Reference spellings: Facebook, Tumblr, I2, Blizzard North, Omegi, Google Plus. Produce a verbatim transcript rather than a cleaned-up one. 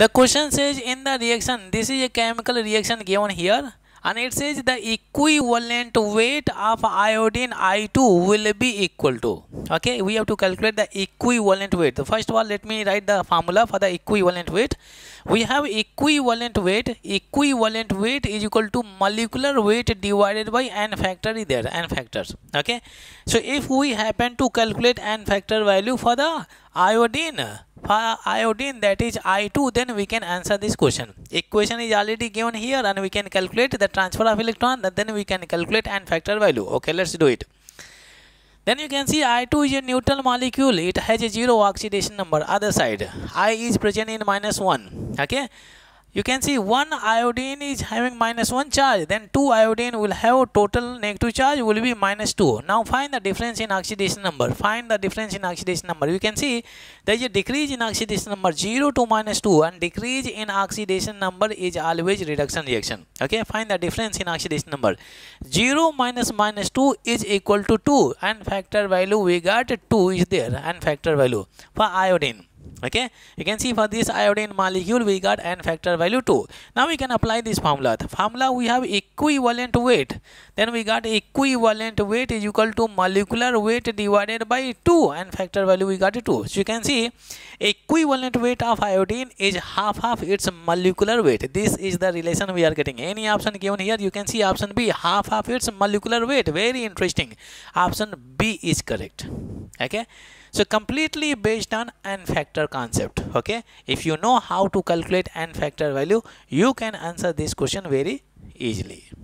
The question says in the reaction, this is a chemical reaction given here, and it says the equivalent weight of iodine I two will be equal to. Okay, we have to calculate the equivalent weight. So first of all, let me write the formula for the equivalent weight. We have equivalent weight. Equivalent weight is equal to molecular weight divided by n factor is there, n factors. Okay, so if we happen to calculate n factor value for the iodine, for iodine that is I two, then we can answer this question. Equation is already given here, and we can calculate the transfer of electron, and then we can calculate n factor value. Okay, let's do it. Then you can see I two is a neutral molecule. It has a zero oxidation number. Other side, I is present in minus one. Okay, you can see one iodine is having minus one charge, then two iodine will have total negative charge will be minus two. Now find the difference in oxidation number. Find the difference in oxidation number. You can see there is a decrease in oxidation number, zero to minus two, and decrease in oxidation number is always reduction reaction. Okay, find the difference in oxidation number. zero minus minus two is equal to two, and factor value we got two is there, and factor value for iodine. Okay, you can see for this iodine molecule we got n factor value two. Now we can apply this formula. The formula we have equivalent weight. Then we got equivalent weight is equal to molecular weight divided by two, and factor value we got two. So you can see equivalent weight of iodine is half of its molecular weight. This is the relation we are getting. Any option given here, you can see option B, half of its molecular weight. Very interesting. Option B is correct. Okay, so completely based on n factor concept. Okay, if you know how to calculate n factor value, you can answer this question very easily.